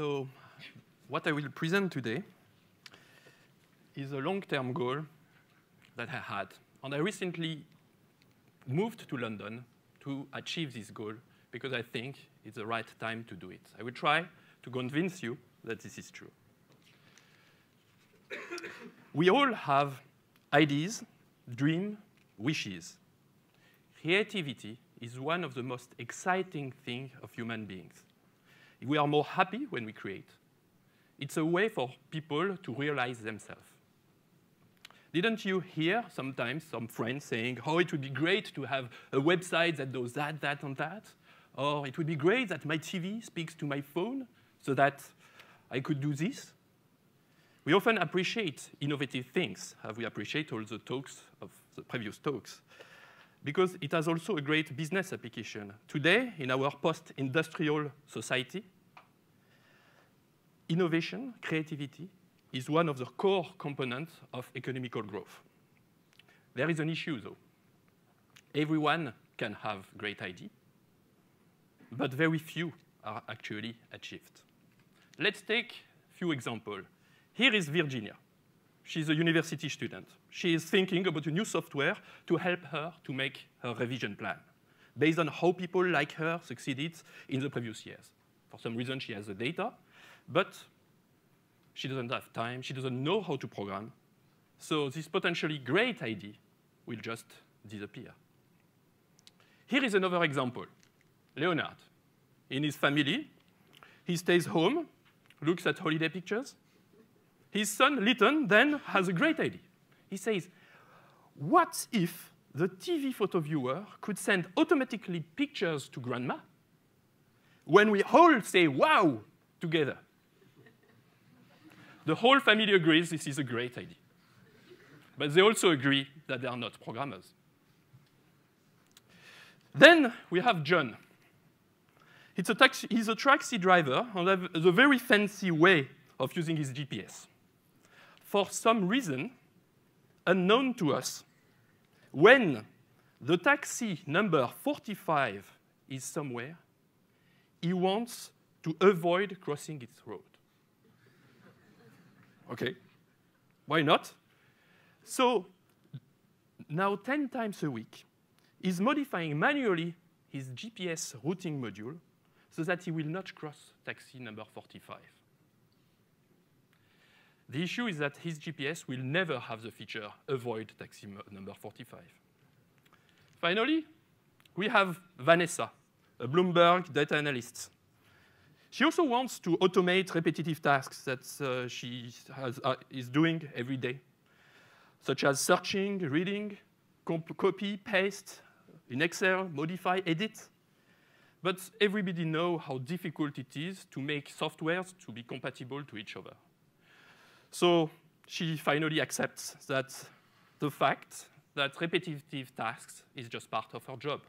So what I will present today is a long-term goal that I had. And I recently moved to London to achieve this goal because I think it's the right time to do it. I will try to convince you that this is true. We all have ideas, dreams, wishes. Creativity is one of the most exciting things of human beings. We are more happy when we create. It's a way for people to realize themselves. Didn't you hear sometimes some friends saying, oh, it would be great to have a website that does that, that, and that? Or it would be great that my TV speaks to my phone so that I could do this? We often appreciate innovative things, as we appreciate all the talks of the previous talks, because it has also a great business application. Today, in our post-industrial society, innovation, creativity, is one of the core components of economical growth. There is an issue, though. Everyone can have great ideas, but very few are actually achieved. Let's take a few examples. Here is Virginia. She's a university student. She is thinking about a new software to help her to make her revision plan based on how people like her succeeded in the previous years. For some reason, she has the data, but she doesn't have time. She doesn't know how to program. So this potentially great idea will just disappear. Here is another example. Leonard, in his family, he stays home, looks at holiday pictures. His son, Lytton, then has a great idea. He says, what if the TV photo viewer could send automatically pictures to grandma when we all say, wow, together? The whole family agrees this is a great idea. But they also agree that they are not programmers. Then we have John. He's a taxi driver and has a very fancy way of using his GPS. For some reason, unknown to us, when the taxi number 45 is somewhere, he wants to avoid crossing its road. OK, why not? So now 10 times a week, he's modifying manually his GPS routing module so that he will not cross taxi number 45. The issue is that his GPS will never have the feature avoid taxi number 45. Finally, we have Vanessa, a Bloomberg data analyst. She also wants to automate repetitive tasks that she is doing every day, such as searching, reading, copy, paste, in Excel, modify, edit. But everybody knows how difficult it is to make softwares to be compatible to each other. So she finally accepts that the fact that repetitive tasks is just part of her job.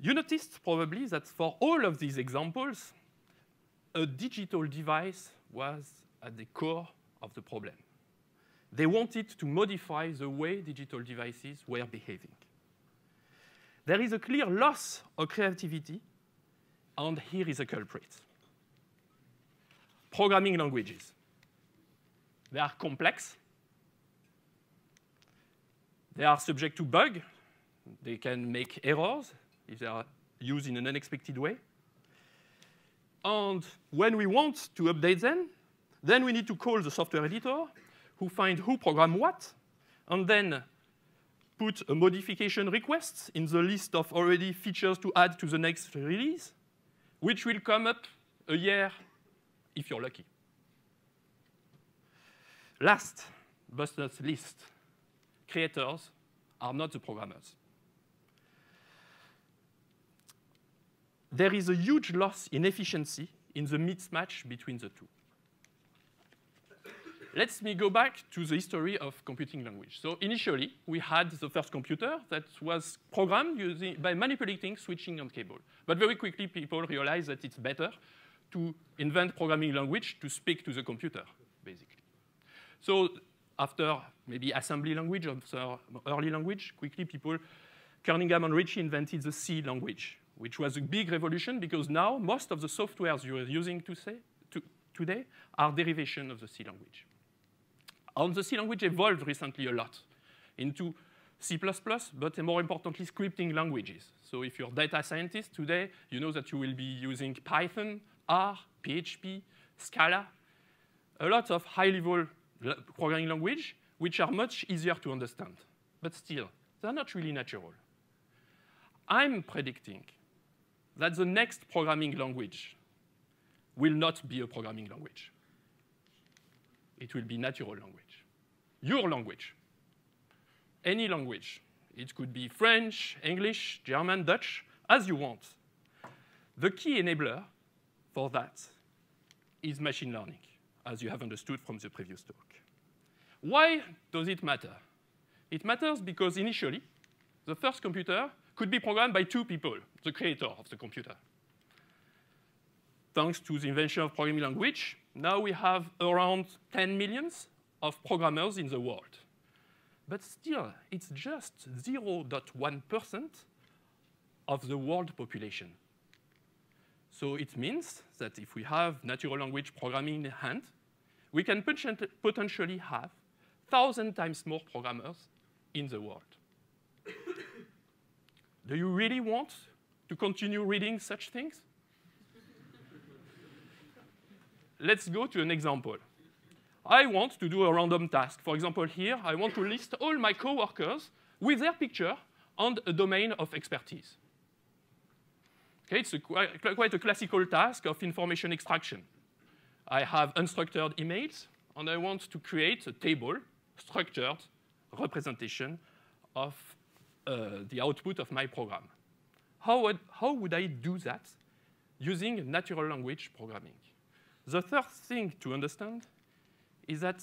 You noticed probably that for all of these examples, a digital device was at the core of the problem. They wanted to modify the way digital devices were behaving. There is a clear loss of creativity, and here is a culprit. Programming languages. They are complex. They are subject to bugs. They can make errors if they are used in an unexpected way. And when we want to update them, then we need to call the software editor, who finds who programmed what, and then put a modification request in the list of already features to add to the next release, which will come up a year if you're lucky. Last but not least, creators are not the programmers. There is a huge loss in efficiency in the mismatch between the two. Let me go back to the history of computing language. So initially, we had the first computer that was programmed by manipulating switching and cable. But very quickly, people realized that it's better to invent programming language to speak to the computer, basically. So after maybe assembly language, after early language, quickly people, Kernighan and Ricci invented the C language, which was a big revolution because now most of the softwares you are using today are derivation of the C language. And the C language evolved recently a lot into C++, but more importantly, scripting languages. So if you're a data scientist today, you know that you will be using Python, R, PHP, Scala, a lot of high-level programming language, which are much easier to understand. But still, they're not really natural. I'm predicting that the next programming language will not be a programming language. It will be natural language. Your language. Any language. It could be French, English, German, Dutch, as you want. The key enabler for that is machine learning, as you have understood from the previous talk. Why does it matter? It matters because initially, the first computer could be programmed by two people, the creator of the computer. Thanks to the invention of programming language, now we have around 10 million of programmers in the world. But still, it's just 0.1% of the world population. So it means that if we have natural language programming in hand, we can potentially have 1,000 times more programmers in the world. Do you really want to continue reading such things? Let's go to an example. I want to do a random task. For example, here, I want to list all my coworkers with their picture and a domain of expertise. Okay, it's quite a classical task of information extraction. I have unstructured emails, and I want to create a table, structured representation of the output of my program. How would I do that using natural language programming? The third thing to understand is that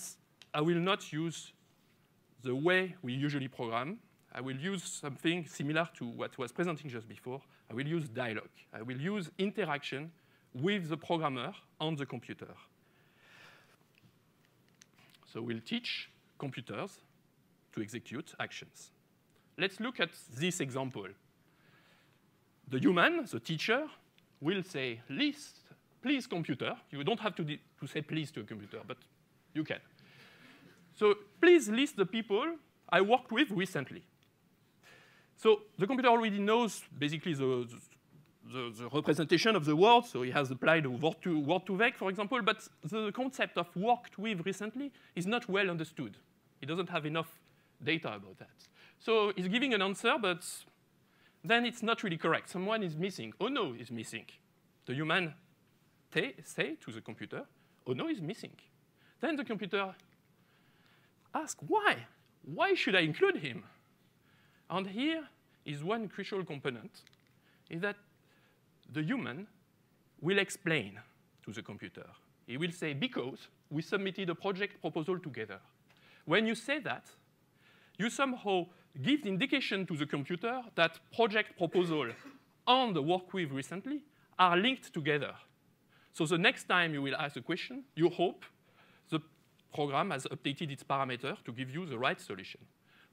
I will not use the way we usually program. I will use something similar to what was presenting just before. I will use dialogue. I will use interaction with the programmer on the computer. So we'll teach computers to execute actions. Let's look at this example. The human, the teacher, will say, please, computer. You don't have to say please to a computer, but you can. So please list the people I worked with recently. So the computer already knows basically the representation of the word, so he has applied word to vec, for example, but the concept of worked with recently is not well understood. He doesn't have enough data about that. So he's giving an answer, but then it's not really correct. Someone is missing. Oh, no, is missing. The human say to the computer, oh, no, is missing. Then the computer asks, why? Why should I include him? And here is one crucial component, is that the human will explain to the computer. He will say, because we submitted a project proposal together. When you say that, you somehow give the indication to the computer that project proposal and the work with recently are linked together. So the next time you will ask a question, you hope the program has updated its parameter to give you the right solution.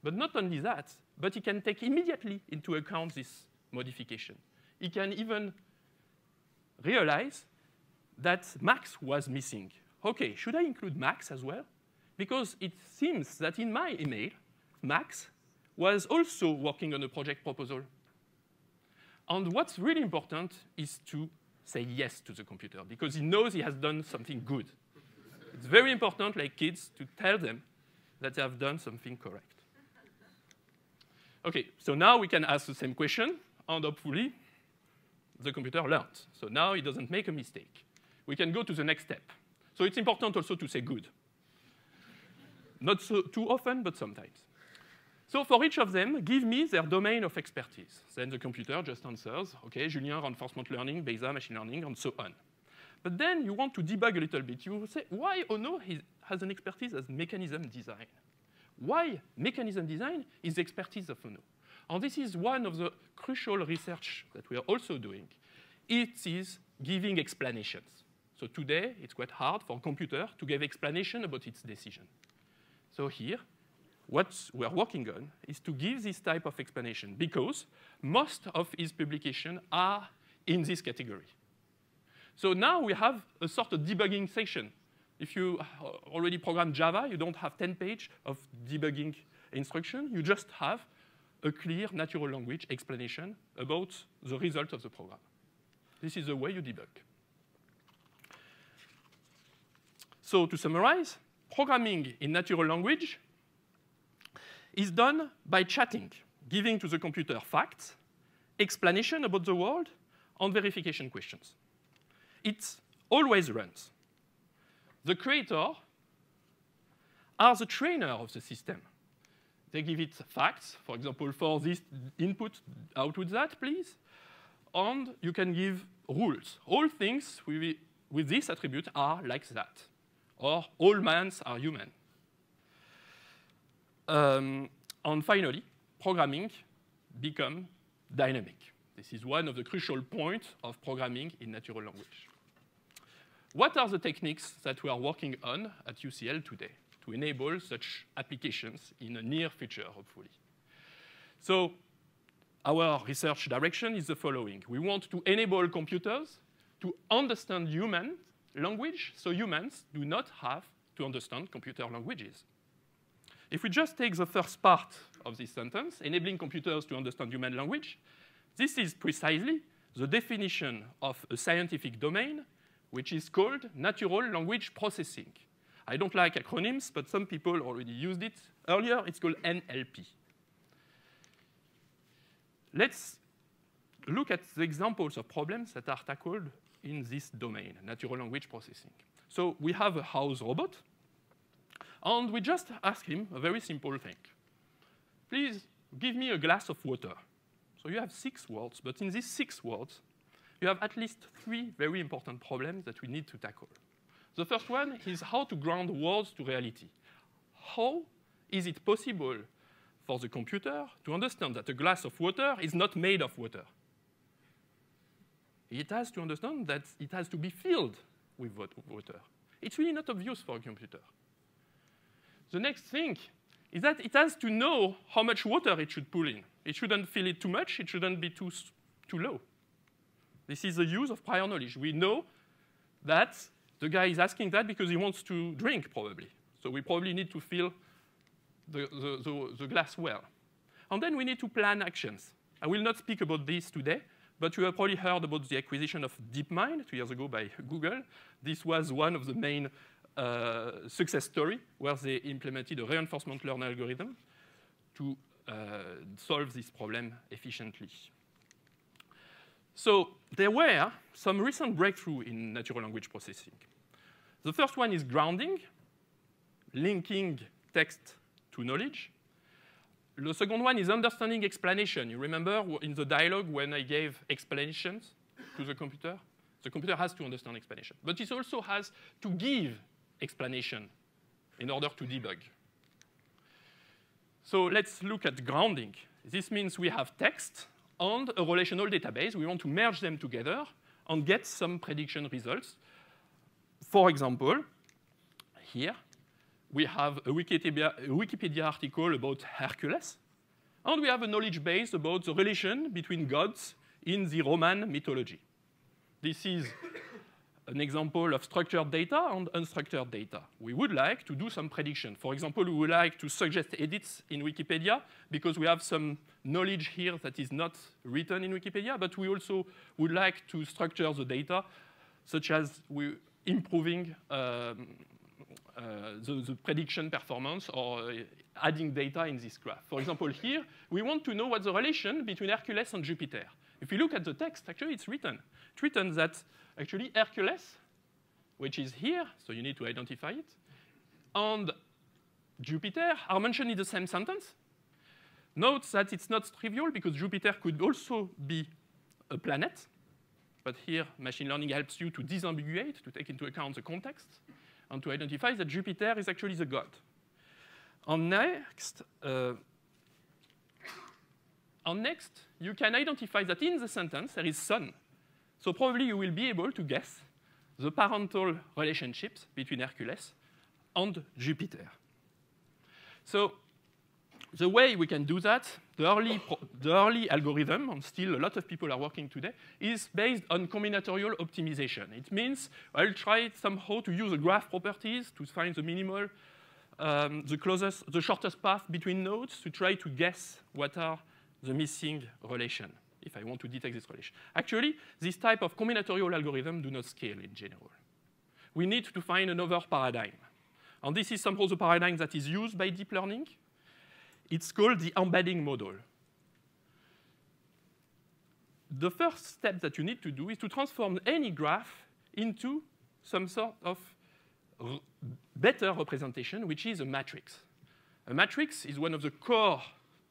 But not only that, but it can take immediately into account this modification. It can even realize that Max was missing. OK, should I include Max as well? Because it seems that in my email, Max was also working on a project proposal. And what's really important is to say yes to the computer, because he knows he has done something good. It's very important, like kids, to tell them that they have done something correct. OK, so now we can ask the same question, and hopefully, the computer learned. So now it doesn't make a mistake. We can go to the next step. So it's important also to say good. Not so too often, but sometimes. So for each of them, give me their domain of expertise. Then the computer just answers, OK, Julien, reinforcement learning, Bayesian, machine learning, and so on. But then you want to debug a little bit. You say, why Ono has an expertise as mechanism design? Why mechanism design is the expertise of Ono? And this is one of the crucial research that we are also doing. It is giving explanations. So today, it's quite hard for a computer to give explanation about its decision. So here, what we're working on is to give this type of explanation, because most of his publications are in this category. So now we have a sort of debugging session. If you already program Java, you don't have 10 pages of debugging instruction. You just have a clear natural language explanation about the result of the program. This is the way you debug. So to summarize, programming in natural language is done by chatting, giving to the computer facts, explanation about the world, and verification questions. It always runs. The creator are the trainer of the system. They give it facts, for example, for this input, output that, please. And you can give rules. All things with this attribute are like that. Or all men are human. And finally, programming becomes dynamic. This is one of the crucial points of programming in natural language. What are the techniques that we are working on at UCL today to enable such applications in the near future, hopefully? So our research direction is the following. We want to enable computers to understand human language, so humans do not have to understand computer languages. If we just take the first part of this sentence, enabling computers to understand human language, this is precisely the definition of a scientific domain, which is called natural language processing. I don't like acronyms, but some people already used it earlier. It's called NLP. Let's look at the examples of problems that are tackled in this domain, natural language processing. So we have a house robot, and we just ask him a very simple thing. Please give me a glass of water. So you have 6 words, but in these 6 words, you have at least 3 very important problems that we need to tackle. The first one is how to ground words to reality. How is it possible for the computer to understand that a glass of water is not made of water? It has to understand that it has to be filled with water. It's really not obvious for a computer. The next thing is that it has to know how much water it should pull in. It shouldn't fill it too much. It shouldn't be too low. This is the use of prior knowledge. We know that the guy is asking that because he wants to drink, probably. So we probably need to fill the glass well. And then we need to plan actions. I will not speak about this today, but you have probably heard about the acquisition of DeepMind 2 years ago by Google. This was one of the main success stories where they implemented a reinforcement learning algorithm to solve this problem efficiently. So there were some recent breakthroughs in natural language processing. The first one is grounding, linking text to knowledge. The second one is understanding explanation. You remember in the dialogue when I gave explanations to the computer has to understand explanation. But it also has to give explanation in order to debug. So let's look at grounding. This means we have text and a relational database. We want to merge them together and get some prediction results. For example, here, we have a Wikipedia article about Hercules, and we have a knowledge base about the relation between gods in the Roman mythology. This is an example of structured data and unstructured data. We would like to do some prediction. For example, we would like to suggest edits in Wikipedia because we have some knowledge here that is not written in Wikipedia, but we also would like to structure the data, such as we improving the prediction performance or adding data in this graph. For example, here, we want to know what's the relation between Hercules and Jupiter. If you look at the text, actually, it's written. It's written that actually Hercules, which is here, so you need to identify it, and Jupiter are mentioned in the same sentence. Note that it's not trivial because Jupiter could also be a planet. But here, machine learning helps you to disambiguate, to take into account the context, and to identify that Jupiter is actually the god. And next, you can identify that in the sentence there is sun. So probably you will be able to guess the parental relationships between Hercules and Jupiter. So The way we can do that, the early algorithm, and still a lot of people are working today, is based on combinatorial optimization. It means I'll try somehow to use the graph properties to find the minimal, the shortest path between nodes to try to guess what are the missing relation, if I want to detect this relation. Actually, this type of combinatorial algorithm do not scale in general. We need to find another paradigm. And this is somehow the paradigm that is used by deep learning. It's called the embedding model. The first step that you need to do is to transform any graph into some sort of better representation, which is a matrix. A matrix is one of the core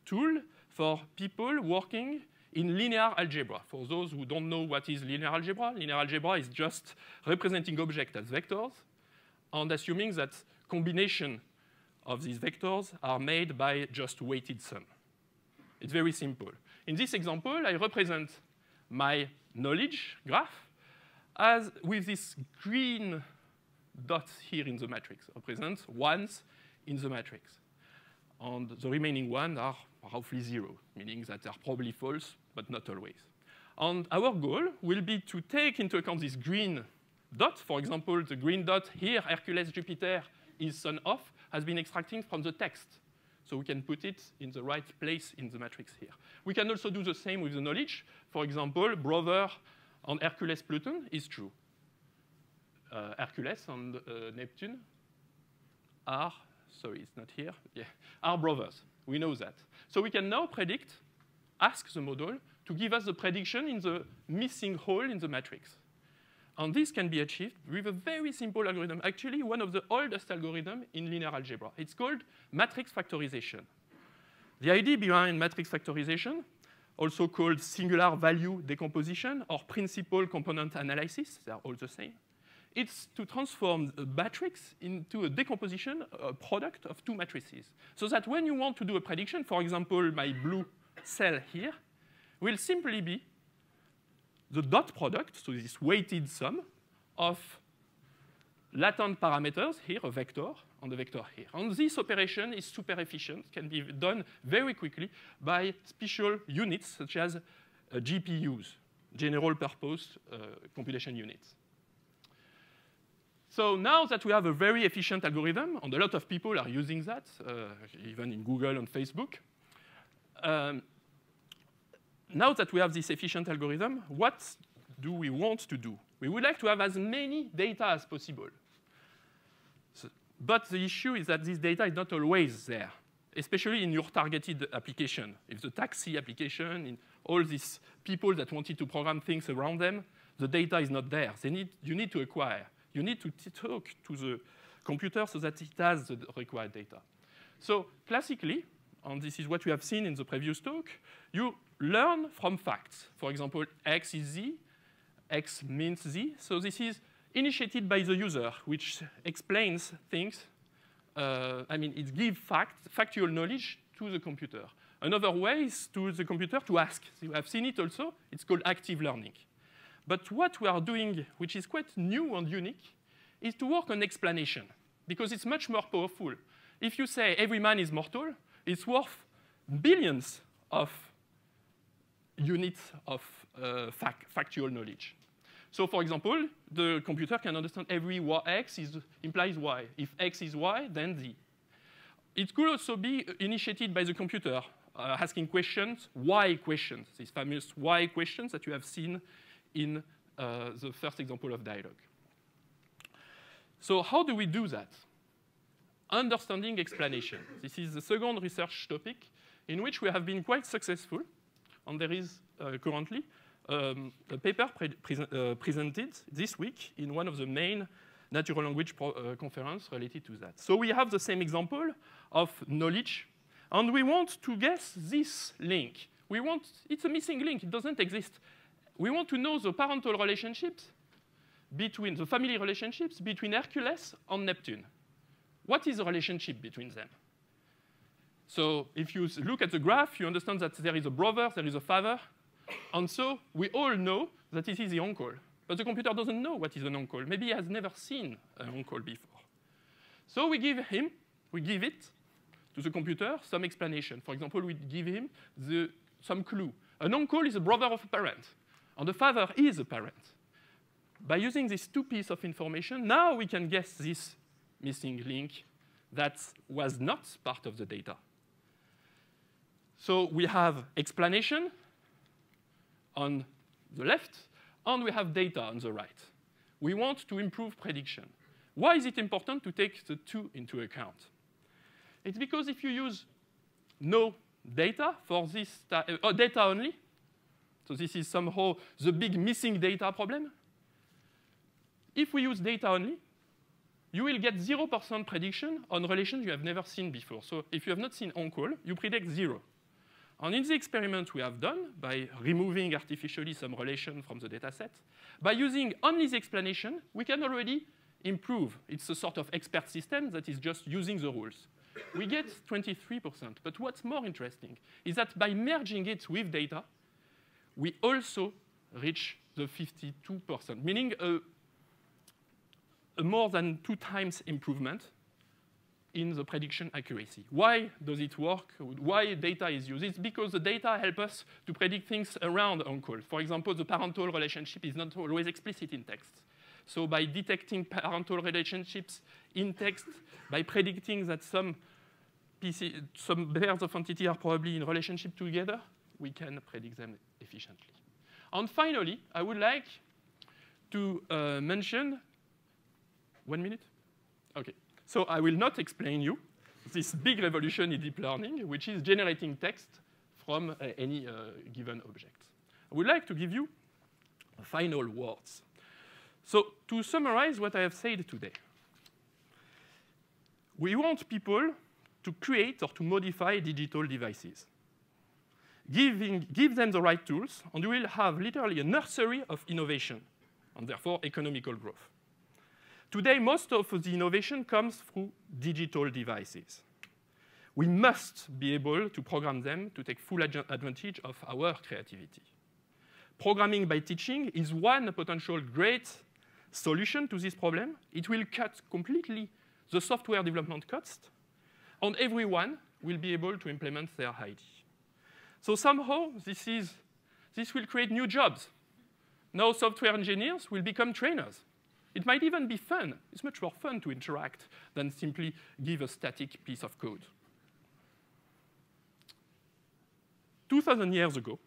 tools for people working in linear algebra. For those who don't know what is linear algebra is just representing objects as vectors and assuming that combination of these vectors are made by just weighted sum. It's very simple. In this example, I represent my knowledge graph as with this green dots here in the matrix, represents ones in the matrix. And the remaining ones are roughly zero, meaning that they are probably false, but not always. And our goal will be to take into account this green dot. For example, the green dot here, Hercules, Jupiter, is sun off, has been extracting from the text. So we can put it in the right place in the matrix here. We can also do the same with the knowledge. For example, brother on Hercules Pluton is true. Hercules and Neptune are, sorry, it's not here, yeah, are brothers. We know that. So we can now predict, ask the model to give us the prediction in the missing hole in the matrix. And this can be achieved with a very simple algorithm, actually one of the oldest algorithms in linear algebra. It's called matrix factorization. The idea behind matrix factorization, also called singular value decomposition or principal component analysis, they are all the same, it's to transform a matrix into a decomposition, a product of two matrices. So that when you want to do a prediction, for example, my blue cell here, will simply be the dot product, so this weighted sum of latent parameters here, a vector, and a vector here. And this operation is super efficient, can be done very quickly by special units such as GPUs, general purpose computation units. So now that we have a very efficient algorithm, and a lot of people are using that, even in Google and Facebook, now that we have this efficient algorithm, what do we want to do? We would like to have as many data as possible. So, but the issue is that this data is not always there, especially in your targeted application. If the taxi application, in all these people that wanted to program things around them, the data is not there. You need to acquire. You need to talk to the computer so that it has the required data. So classically, and this is what we have seen in the previous talk, you learn from facts. For example, X is Z, X means Z. So this is initiated by the user, which explains things. It gives factual knowledge to the computer. Another way is to the computer to ask. You have seen it also. It's called active learning. But what we are doing, which is quite new and unique, is to work on explanation, because it's much more powerful. If you say every man is mortal, it's worth billions of units of factual knowledge. So for example, the computer can understand every X implies Y. If X is Y, then Z. It could also be initiated by the computer, asking questions, why questions, these famous why questions that you have seen in the first example of dialogue. So how do we do that? Understanding explanation. This is the second research topic in which we have been quite successful. And there is currently a paper presented this week in one of the main natural language conferences related to that. So we have the same example of knowledge. And we want to guess this link. It's a missing link. It doesn't exist. We want to know the parental relationships between the family relationships between Hercules and Neptune. What is the relationship between them? So if you look at the graph, you understand that there is a brother, there is a father. And so we all know that it is the uncle. But the computer doesn't know what is an uncle. Maybe he has never seen an uncle before. So we give it to the computer some explanation. For example, we give him some clue. An uncle is a brother of a parent, and the father is a parent. By using these two pieces of information, now we can guess this missing link that was not part of the data. So we have explanation on the left, and we have data on the right. We want to improve prediction. Why is it important to take the two into account? It's because if you use no data for this data only, so this is somehow the big missing data problem. If we use data only, you will get 0% prediction on relations you have never seen before. So if you have not seen uncle, you predict 0. And in the experiment we have done, by removing artificially some relation from the data set, by using only the explanation, we can already improve. It's a sort of expert system that is just using the rules. We get 23%. But what's more interesting is that by merging it with data, we also reach the 52%, meaning a more than 2 times improvement in the prediction accuracy. Why does it work? Why data is used? It's because the data help us to predict things around uncle. For example, the parental relationship is not always explicit in text. So by detecting parental relationships in text, by predicting that some pairs of entities are probably in relationship together, we can predict them efficiently. And finally, I would like to mention 1 minute? OK. So I will not explain you this big revolution in deep learning, which is generating text from any given object. I would like to give you final words. So to summarize what I have said today, we want people to create or to modify digital devices. Give them the right tools, and you will have literally a nursery of innovation, and therefore economical growth. Today, most of the innovation comes through digital devices. We must be able to program them to take full advantage of our creativity. Programming by teaching is one potential great solution to this problem. It will cut completely the software development cost, and everyone will be able to implement their idea. So somehow, this will create new jobs. Now software engineers will become trainers. It might even be fun. It's much more fun to interact than simply give a static piece of code. 2,000 years ago,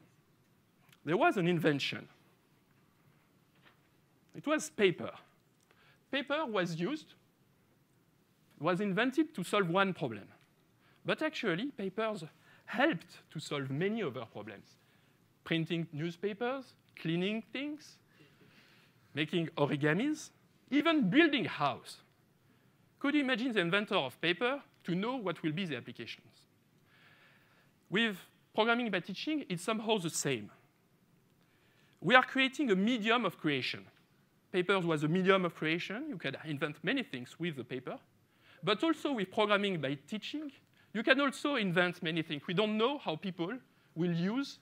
there was an invention. It was paper. Paper was invented to solve one problem. But actually, papers helped to solve many other problems. Printing newspapers, cleaning things, making origamis, even building house. Could you imagine the inventor of paper to know what will be the applications? With programming by teaching, it's somehow the same. We are creating a medium of creation. Paper was a medium of creation. You can invent many things with the paper. But also with programming by teaching, you can also invent many things. We don't know how people will use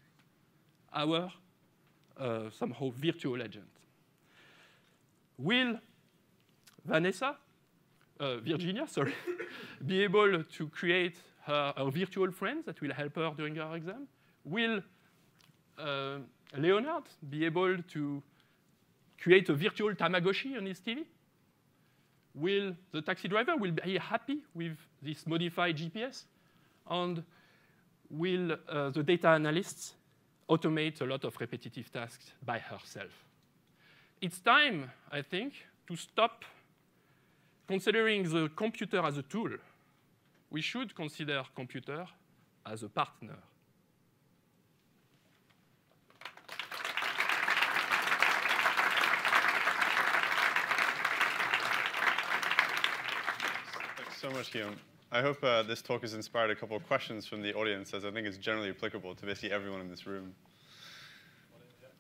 our somehow virtual agent. Will Virginia, be able to create her virtual friends that will help her during her exam? Will Leonard be able to create a virtual Tamagotchi on his TV? Will the taxi driver be happy with this modified GPS? And will the data analysts automate a lot of repetitive tasks by herself? It's time, I think, to stop considering the computer as a tool. We should consider computer as a partner. So much, Guillaume. I hope this talk has inspired a couple of questions from the audience, as I think it's generally applicable to basically everyone in this room.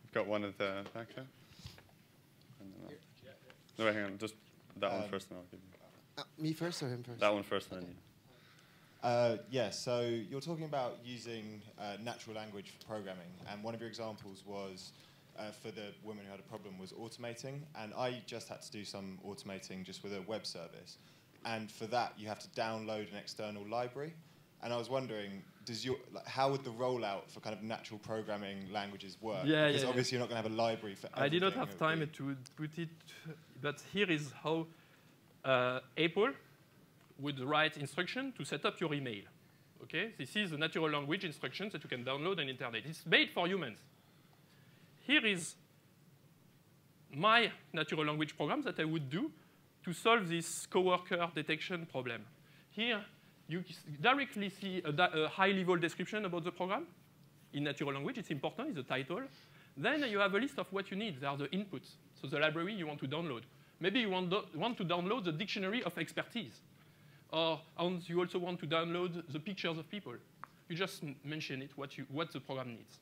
We've got one at the back there. No, wait, hang on. Just that one first, and I'll give you. Me first or him first? That one first, and okay. Then you. Yeah, so you're talking about using natural language for programming, and one of your examples was for the woman who had a problem was automating, and I just had to do some automating just with a web service. And for that, you have to download an external library. And I was wondering, does your, like, how would the rollout for kind of natural programming languages work? Yeah, because obviously you're not going to have a library for everything. I did not have time to put it, but here is how Apple would write instruction to set up your email. Okay? This is the natural language instructions that you can download on the internet. It's made for humans. Here is my natural language programs that I would do to solve this coworker detection problem. Here, you directly see a high-level description about the program in natural language. It's important, it's the title. Then you have a list of what you need. There are the inputs, so the library you want to download. Maybe you want to download the dictionary of expertise. Or you also want to download the pictures of people. You just mention it, what the program needs.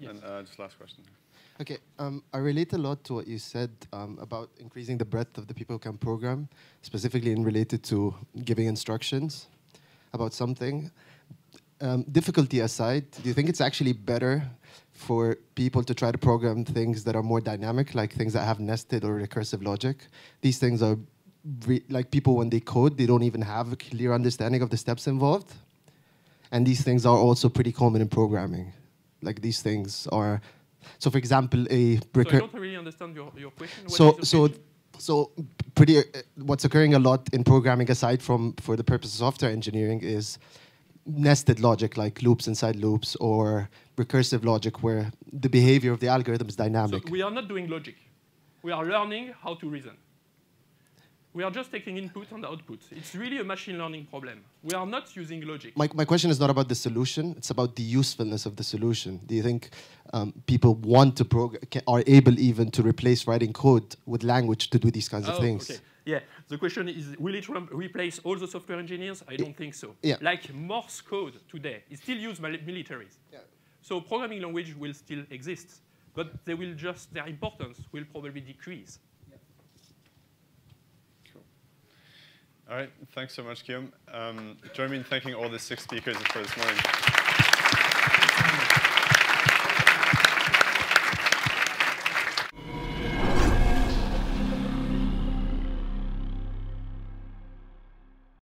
Yes. And just last question. Okay, I relate a lot to what you said about increasing the breadth of the people who can program, specifically in related to giving instructions about something. Difficulty aside, do you think it's actually better for people to try to program things that are more dynamic, like things that have nested or recursive logic? These things are, like people when they code, they don't even have a clear understanding of the steps involved. And these things are also pretty common in programming. Like these things are... So, for example, I don't really understand your question. What what's occurring a lot in programming, aside from for the purpose of software engineering, is nested logic, like loops inside loops, or recursive logic, where the behavior of the algorithm is dynamic. So we are not doing logic. We are learning how to reason. We are just taking input and output. It's really a machine learning problem. We are not using logic. My question is not about the solution. It's about the usefulness of the solution. Do you think people want to are able even to replace writing code with language to do these kinds of things? Okay. Yeah. The question is, will it replace all the software engineers? I don't think so. Yeah. Like Morse code today is still used by militaries. Yeah. So programming language will still exist, but they will just, their importance will probably decrease. All right, thanks so much, Guillaume. Join me in thanking all the 6 speakers for this morning.